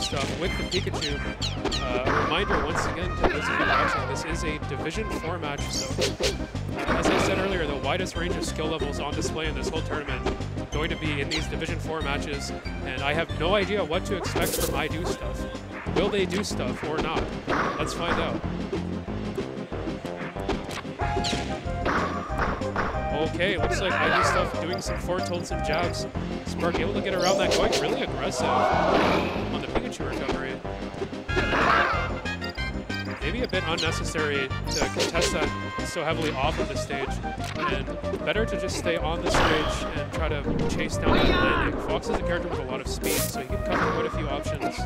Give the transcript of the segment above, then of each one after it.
Stuff with the Pikachu. Reminder once again to those of you watching, this is a Division 4 match, so as I said earlier, the widest range of skill levels on display in this whole tournament going to be in these Division 4 matches, and I have no idea what to expect from I Do Stuff. Will they do stuff or not? Let's find out. Okay, looks like I Do Stuff doing some foretolds and jabs. Spark able to get around that, going really aggressive on the Pikachu recovery. Maybe a bit unnecessary to contest that so heavily off of the stage, and better to just stay on the stage and try to chase down that landing. Fox is a character with a lot of speed, so he can cover quite a few options.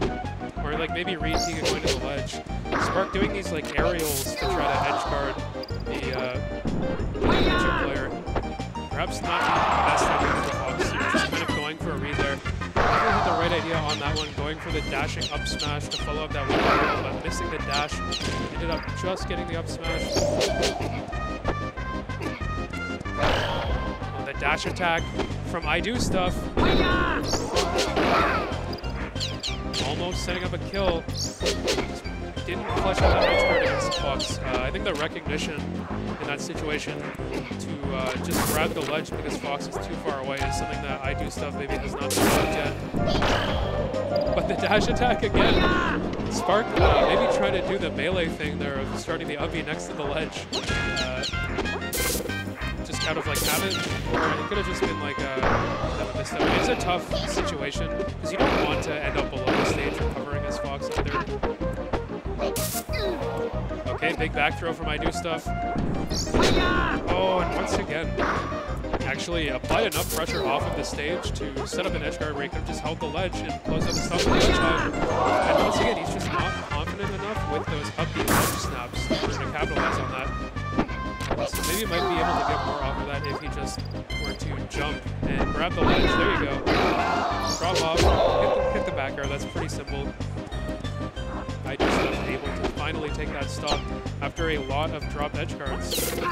Or like maybe Reed Tiga going to the ledge. Spark doing these like aerials to try to edge guard the Pikachu player. Perhaps not the best idea for Fox. You're just kind of going for a read there. Never had the right idea on that one, going for the dashing up smash to follow up that one, but missing the dash. Ended up just getting the up smash. And the dash attack from I Do Stuff. Almost setting up a kill. Didn't flush out that edge guard against Fox. I think the recognition in that situation to just grab the ledge because Fox is too far away is something that I Do Stuff maybe has not done yet. But the dash attack again. Spark maybe trying to do the melee thing there of starting the up-B next to the ledge. Just out of like habit, or it could have just been like a misstep. It's a tough situation because you don't want to end up below the stage recovering as Fox either. Okay, big back throw from I Do Stuff. Oh, and once again, actually applied enough pressure off of the stage to set up an edge guard where he could have just held the ledge and closed up the stuff on the edge guard. And once again, he's just not confident enough with those up-B ledge snaps in order to capitalize on that. So maybe he might be able to get more off of that if he just were to jump and grab the ledge. There you go. Drop off, hit the back guard. That's pretty simple. I Do Stuff able to finally take that stop after a lot of dropped edge guards. The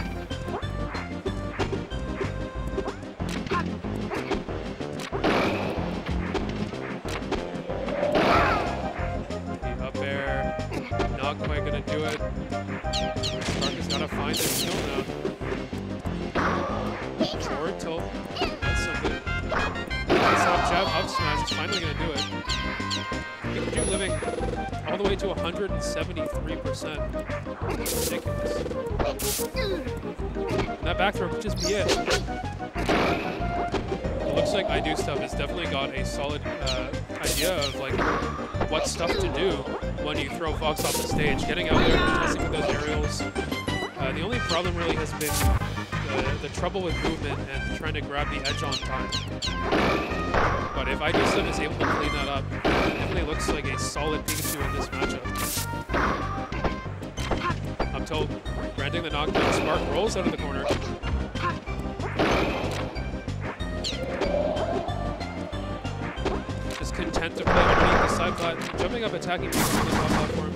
up air, not quite gonna do it. Spark has gotta find his skill now. Forward tilt, that's something. Nice up jab, up smash is finally gonna do it. Pikachu living all the way to 173%. Ridiculous. And that back throw could just be it. It looks like I Do Stuff has definitely got a solid idea of like what stuff to do when you throw Fox off the stage. Getting out there and testing with those aerials. The only problem really has been the trouble with movement and trying to grab the edge on time. But if I Do Stuff is able to clean that up, it definitely looks like a solid Pikachu in this matchup. Up tilt, granting the knockdown. Spark rolls out of the corner. Just content to play underneath the side flat, jumping up, attacking Pikachu on the top platform.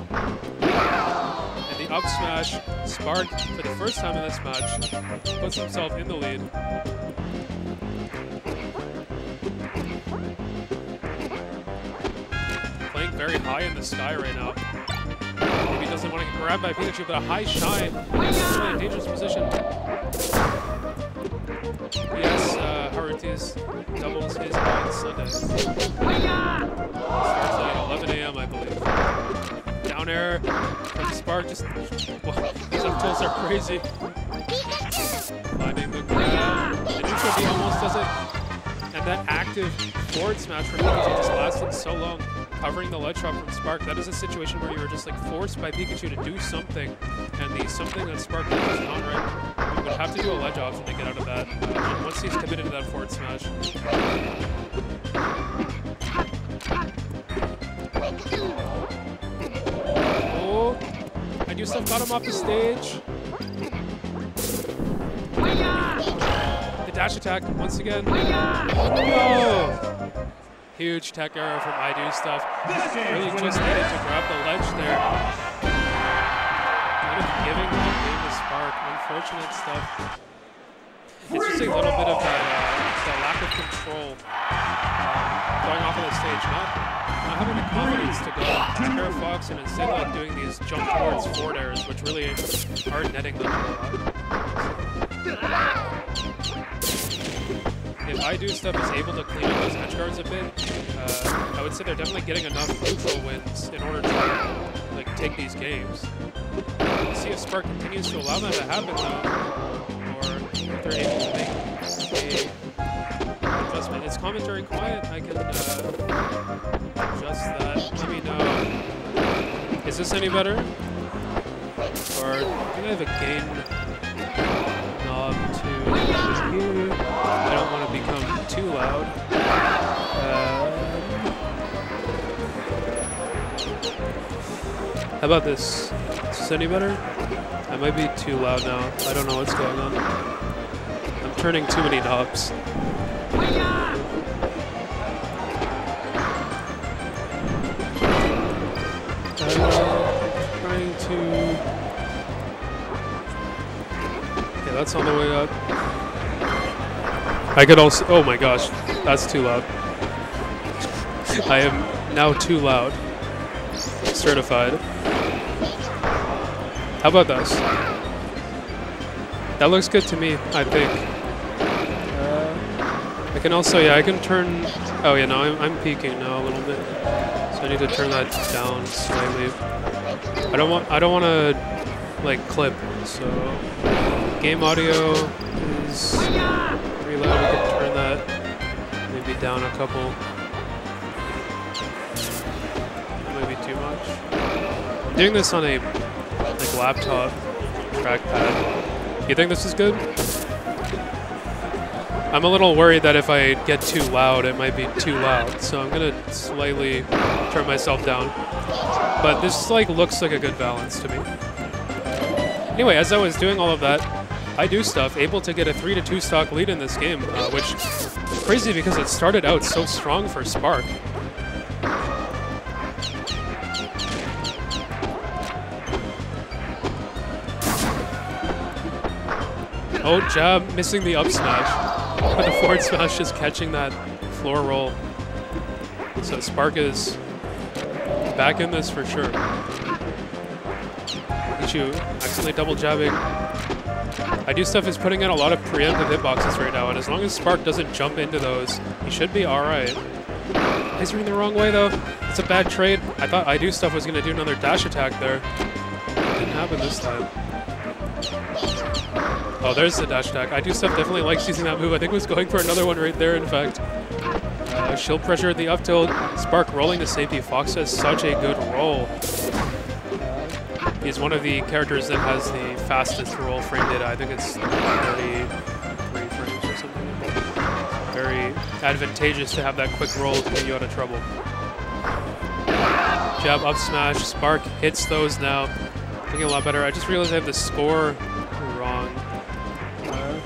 And the up smash, Spark, for the first time in this match, puts himself in the lead. Very high in the sky right now. Maybe doesn't want to get grabbed by Pikachu, but a high shine. He's really in a dangerous position. Yes, Haruti's doubles his on Sunday. Starts at 11 a.m., I believe. Down air from Spark. Just these up tilts are crazy. Finding the grab. The neutral B almost does it. And that active forward smash from Pikachu just lasted so long. Covering the ledge drop from Spark, that is a situation where you were just like forced by Pikachu to do something, and the something that Spark did was not right. You would have to do a ledge option to get out of that, and once he's committed to that forward smash. Oh, I Do Stuff got him off the stage. The dash attack, once again. No! Huge tech error from I Do Stuff. Really just needed to grab the ledge there. Kind of giving the game to Spark. Unfortunate stuff. It's just a little bit of that lack of control going off of the stage, not having the confidence to go to Kara Fox and instead like doing these jump towards forward errors, which really are netting them a lot. If I Do Stuff is able to clean up those edge guards a bit, I would say they're definitely getting enough neutral wins in order to like take these games. We'll see if Spark continues to allow that to happen though, or if they're able to make a adjustment. It's commentary quiet. I can adjust that. Let me know. Is this any better? Or do I have a gain knob to? I don't want to become too loud. How about this? Is this any better? I might be too loud now. I don't know what's going on. I'm turning too many knobs. I'm trying to... Okay, that's on the way up. I could also, oh my gosh, that's too loud. I am now too loud. Certified. How about this? That looks good to me, I think. I can also, yeah, I can turn, oh yeah, no, I'm peaking now a little bit. So I need to turn that down slightly. I don't want to, like, clip, so. Game audio is... We can turn that maybe down a couple. Maybe too much. I'm doing this on a like laptop trackpad. You think this is good? I'm a little worried that if I get too loud, it might be too loud. So I'm gonna slightly turn myself down. But this like looks like a good balance to me. Anyway, as I was doing all of that, I Do Stuff, able to get a 3-2 stock lead in this game, which is crazy because it started out so strong for Spark. Oh, jab, missing the up smash. But the forward smash is catching that floor roll. So Spark is back in this for sure. Pikachu accidentally double jabbing. I Do Stuff is putting in a lot of preemptive hitboxes right now, and as long as Spark doesn't jump into those, he should be alright. He's running the wrong way though. It's a bad trade. I thought I Do Stuff was going to do another dash attack there. It didn't happen this time. Oh, there's the dash attack. I Do Stuff definitely likes using that move. I think he was going for another one right there, in fact. Shield pressure at the up tilt. Spark rolling to safety. Fox has such a good roll. He's one of the characters that has the fastest roll frame data. I think it's 33 frames or something. Very advantageous to have that quick roll to get you out of trouble. Jab, up smash, Spark hits those now. Looking a lot better. I just realized I have the score wrong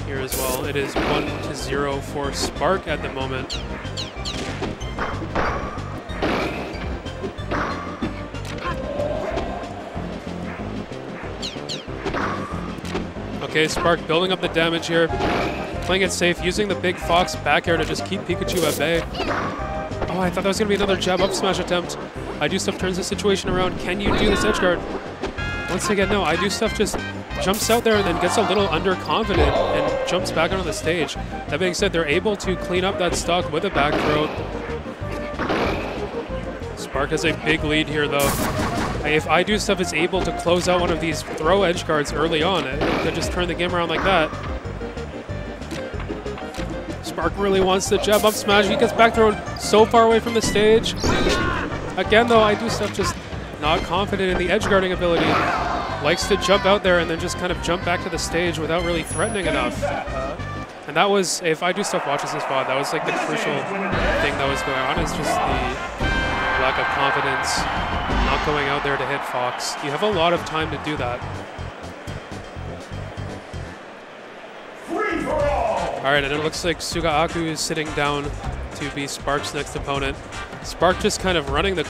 here as well. It is 1-0 for Spark at the moment. Okay, Spark building up the damage here, playing it safe, using the big Fox back air to just keep Pikachu at bay. Oh, I thought that was going to be another jab up smash attempt. I Do Stuff turns the situation around. Can you do this edge guard? Once again, no. I Do Stuff just jumps out there and then gets a little underconfident and jumps back onto the stage. That being said, they're able to clean up that stock with a back throw. Spark has a big lead here, though. If I Do Stuff is able to close out one of these throw edge guards early on, it could just turn the game around like that. Spark really wants the jab up smash. He gets back thrown so far away from the stage. Again, though, I Do Stuff just not confident in the edge guarding ability. Likes to jump out there and then just kind of jump back to the stage without really threatening enough. And that was, if I Do Stuff watches this VOD, that was like the crucial thing that was going on, is just the lack of confidence, not going out there to hit Fox. You have a lot of time to do that. Free for all. All right, and it looks like Sugaaku is sitting down to be Spark's next opponent. Spark just kind of running the